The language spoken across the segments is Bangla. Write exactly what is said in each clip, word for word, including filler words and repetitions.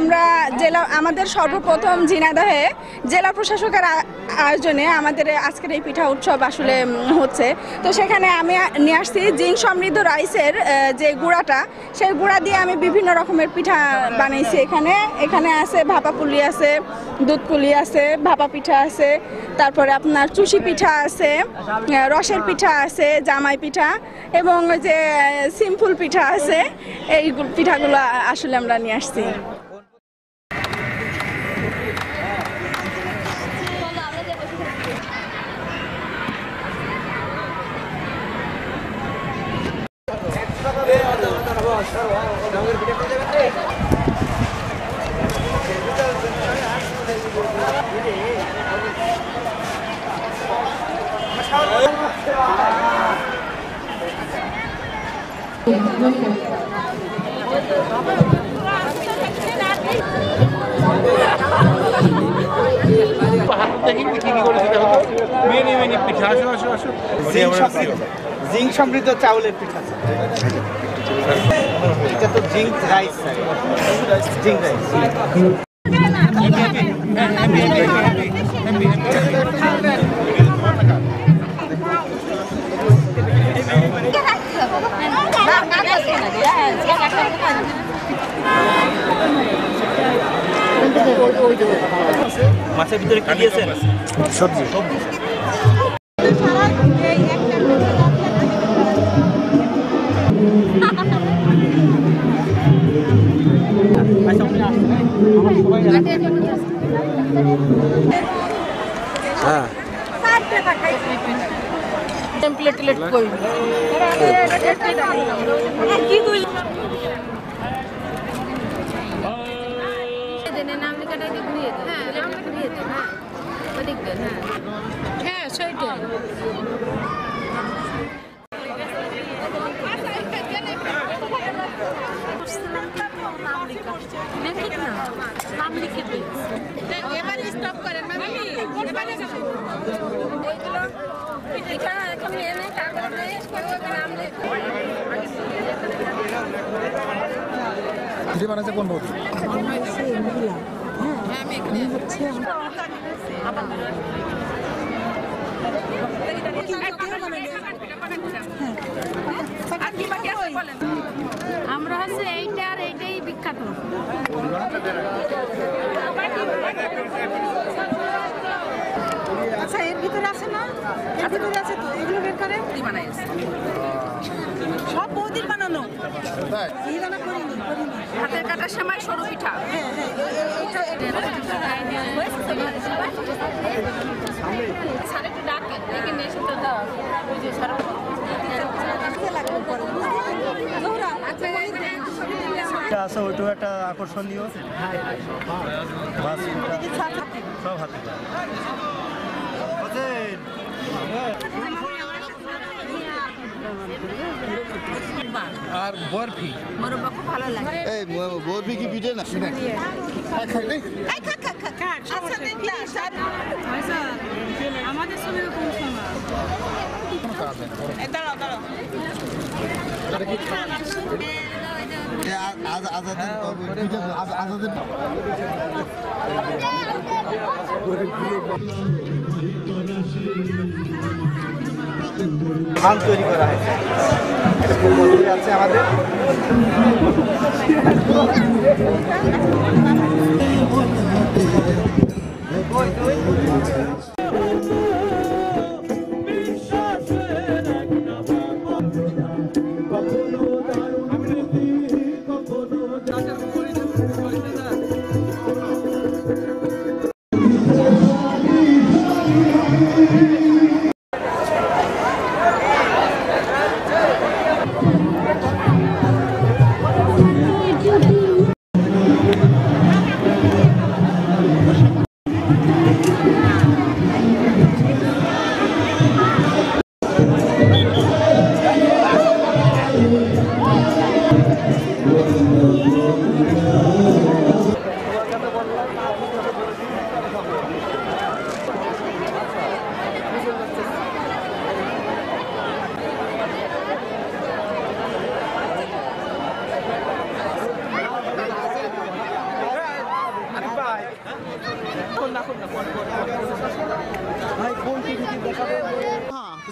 আমরা জেলা আমাদের সর্বপ্রথম ঝিনাইদহে জেলা প্রশাসকের আয়োজনে আমাদের আজকের এই পিঠা উৎসব আসলে হচ্ছে। তো সেখানে আমি নিয়ে আসছি জিন সমৃদ্ধ রাইসের যে গুঁড়াটা, সেই গুঁড়া দিয়ে আমি বিভিন্ন রকমের পিঠা বানাইছি। এখানে এখানে আছে ভাপা পুলি, আছে দুধ পুলি, আছে ভাপা পিঠা, আছে তারপরে আপনার চুষি পিঠা, আছে রসের পিঠা, আছে জামাই পিঠা এবং যে সিম্পল পিঠা আছে। এই পিঠাগুলো আসলে আমরা নিয়ে আসছি। जिंक समृद्ध चावल पिठा तो जिंक राइस जिंक राइस মাছের ভিতরে কি দিয়েছেন? সবজি সবজি হ্যাঁ টেমপ্লেট লেট কই কি কই कौन बोल सब बहुत बनानो हाथेर काटार समय सरु पिठा आकर्षणीय सब हाथी बर्फी बर्फी की पीटे ना मान तैयारी करा है Thank you.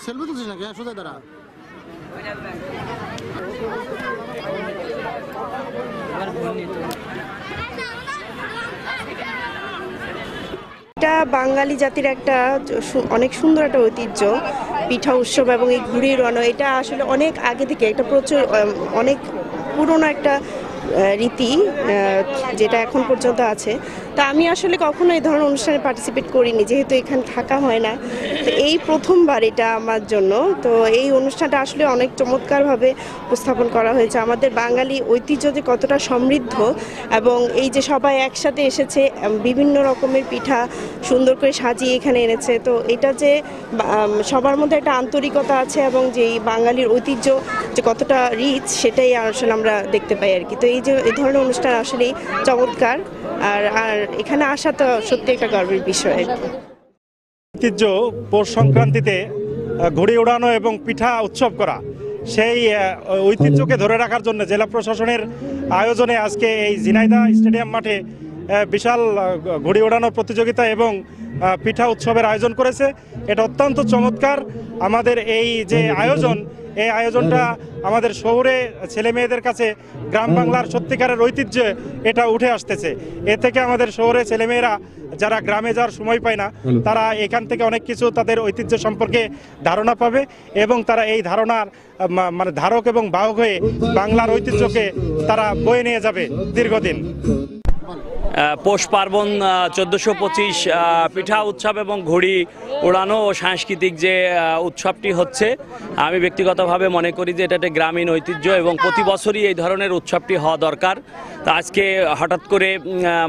Selvi kuzina kya shuda dara. বাঙালি জাতির একটা অনেক সুন্দর একটা ঐতিহ্য পিঠা উৎসব এবং এই ঘুড়ি রনো এটা আসলে অনেক আগে থেকে একটা প্রচুর অনেক পুরনো একটা রীতি যেটা এখন পর্যন্ত আছে তা আমি আসলে কখনো এই ধরনের অনুষ্ঠানে পার্টিসিপেট করিনি যেহেতু এখানে থাকা হয় না তো এই প্রথমবার এটা আমার জন্য তো এই অনুষ্ঠানটা আসলে অনেক চমৎকারভাবে উপস্থাপন করা হয়েছে আমাদের বাঙালি ঐতিহ্য যে কতটা সমৃদ্ধ এবং এই যে সবাই একসাথে এসেছে বিভিন্ন রকমের পিঠা সুন্দর করে সাজিয়ে এখানে এনেছে তো এটা যে সবার মধ্যে একটা আন্তরিকতা আছে এবং যে বাঙালির ঐতিহ্য যে কতটা রিচ সেটাই আসলে আমরা দেখতে পাই আর কি তো এই যে এই ধরনের অনুষ্ঠান আসলে চমৎকার আর আর এখানে আসা তো সত্যি একটা গর্বের বিষয় ঐতিহ্য পৌষ সংক্রান্তিতে ঘুড়ি উড়ানো এবং পিঠা উৎসব করা সেই ঐতিহ্যকে ধরে রাখার জন্য জেলা প্রশাসনের আয়োজনে আজকে এই ঝিনাইদহ স্টেডিয়াম মাঠে বিশাল ঘুড়ি উড়ানোর প্রতিযোগিতা এবং পিঠা উৎসবের আয়োজন করেছে এটা অত্যন্ত চমৎকার আমাদের এই যে আয়োজন এই আয়োজনটা আমাদের শহরে ছেলে মেয়েদের কাছে গ্রাম বাংলার সত্যিকারের ঐতিহ্য এটা উঠে আসতেছে এ থেকে আমাদের শহরে ছেলে মেয়েরা যারা গ্রামে যাওয়ার সময় পায় না তারা এখান থেকে অনেক কিছু তাদের ঐতিহ্য সম্পর্কে ধারণা পাবে এবং তারা এই ধারণার মানে ধারক এবং বাহক হয়ে বাংলার ঐতিহ্যকে তারা বয়ে নিয়ে যাবে দীর্ঘদিন পৌষ পার্বণ চোদ্দোশো পঁচিশ পিঠা উৎসব এবং ঘুড়ি উড়ানো ও সাংস্কৃতিক যে উৎসবটি হচ্ছে আমি ব্যক্তিগতভাবে মনে করি যে এটা একটা গ্রামীণ ঐতিহ্য এবং প্রতি বছরই এই ধরনের উৎসবটি হওয়া দরকার তো আজকে হঠাৎ করে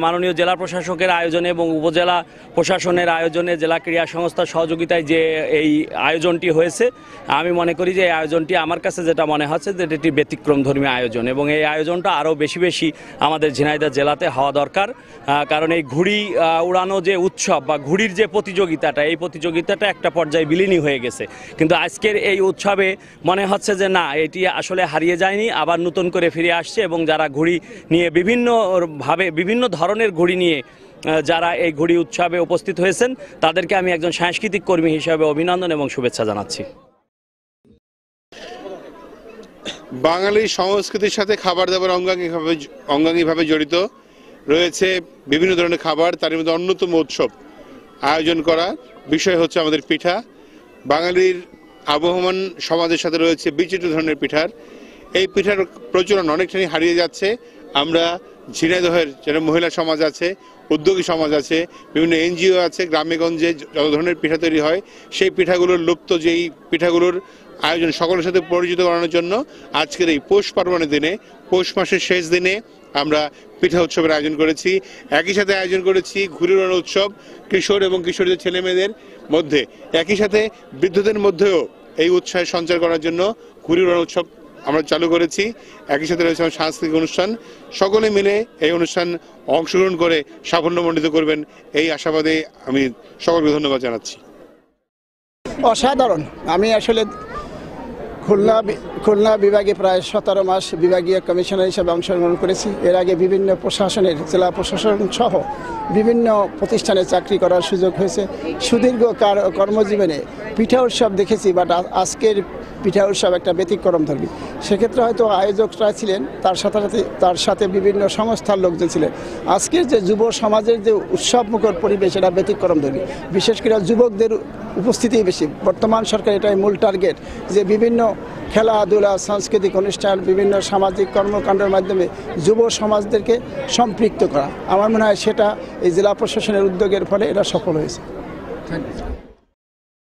মাননীয় জেলা প্রশাসকের আয়োজনে এবং উপজেলা প্রশাসনের আয়োজনে জেলা ক্রীড়া সংস্থার সহযোগিতায় যে এই আয়োজনটি হয়েছে আমি মনে করি যে এই আয়োজনটি আমার কাছে যেটা মনে হচ্ছে যে এটি ব্যতিক্রমধর্মী আয়োজন এবং এই আয়োজনটা আরও বেশি বেশি আমাদের ঝিনাইদহ জেলাতে হওয়া দরকার কারণ এই ঘুড়ি উড়ানো যে উৎসব বা ঘুড়ির যে প্রতিযোগিতাটা এই প্রতিযোগিতাটা একটা পর্যায়ে বিলীনই হয়ে গেছে কিন্তু আজকের এই উৎসবে মনে হচ্ছে যে না এটি আসলে হারিয়ে যায়নি আবার নতুন করে ফিরে আসছে এবং যারা ঘুড়ি নিয়ে বিভিন্নভাবে বিভিন্ন ধরনের ঘুড়ি নিয়ে যারা এই ঘুড়ি উৎসবে উপস্থিত হয়েছেন তাদেরকে আমি একজন সাংস্কৃতিক কর্মী হিসাবে অভিনন্দন এবং শুভেচ্ছা জানাচ্ছি বাঙালি সংস্কৃতির সাথে খাবার দাবার অঙ্গাঙ্গিভাবে অঙ্গাঙ্গিভাবে জড়িত রয়েছে বিভিন্ন ধরনের খাবার তার মধ্যে অন্যতম উৎসব আয়োজন করা বিষয় হচ্ছে আমাদের পিঠা বাঙালির আবহমান সমাজের সাথে রয়েছে বিচিত্র ধরনের পিঠার এই পিঠার প্রচলন অনেকটাই হারিয়ে যাচ্ছে আমরা ঝিনাইদহের যারা মহিলা সমাজ আছে উদ্যোগী সমাজ আছে বিভিন্ন এনজিও আছে গ্রামে গঞ্জে যত ধরনের পিঠা তৈরি হয় সেই পিঠাগুলোর লুপ্ত যেই পিঠাগুলোর আয়োজন সকলের সাথে পরিচিত করানোর জন্য আজকের এই পৌষ পার্বণের দিনে পৌষ মাসের শেষ দিনে আমরা পিঠা উৎসবের আয়োজন করেছি একই সাথে আয়োজন করেছি ঘুড়ি উড়ানো উৎসব কিশোর এবং কিশোরীদের ছেলে মেয়েদের মধ্যে একই সাথে বৃদ্ধদের মধ্যেও এই উৎসাহ সঞ্চার করার জন্য ঘুড়ি উড়ানো উৎসব আমরা চালু করেছি একই সাথে রয়েছে আমাদের সাংস্কৃতিক অনুষ্ঠান সকলে মিলে এই অনুষ্ঠান অংশগ্রহণ করে সাফল্যমণ্ডিত করবেন এই আশাবাদে আমি সকলকে ধন্যবাদ জানাচ্ছি অসাধারণ আমি আসলে খুলনা খুলনা বিভাগে প্রায় সতেরো মাস বিভাগীয় কমিশনার হিসেবে অংশগ্রহণ করেছি এর আগে বিভিন্ন প্রশাসনের জেলা প্রশাসন সহ বিভিন্ন প্রতিষ্ঠানে চাকরি করার সুযোগ হয়েছে সুদীর্ঘ কর্মজীবনে পিঠা উৎসব দেখেছি বাট আজকের পিঠা উৎসব একটা ব্যতিক্রম ধর্মী সেক্ষেত্রে হয়তো আয়োজকরা ছিলেন তার সাথে সাথে তার সাথে বিভিন্ন সংস্থার লোকজন ছিলেন আজকের যে যুব সমাজের যে উৎসবমুখর পরিবেশ এটা ব্যতিক্রম ধর্মী বিশেষ করে যুবকদের উপস্থিতি বেশি বর্তমান সরকার এটাই মূল টার্গেট যে বিভিন্ন খেলাধুলা সাংস্কৃতিক অনুষ্ঠান বিভিন্ন সামাজিক কর্মকাণ্ডের মাধ্যমে যুব সমাজদেরকে সম্পৃক্ত করা আমার মনে হয় সেটা এই জেলা প্রশাসনের উদ্যোগের ফলে এটা সফল হয়েছে